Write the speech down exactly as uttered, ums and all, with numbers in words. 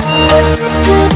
We'll be right back.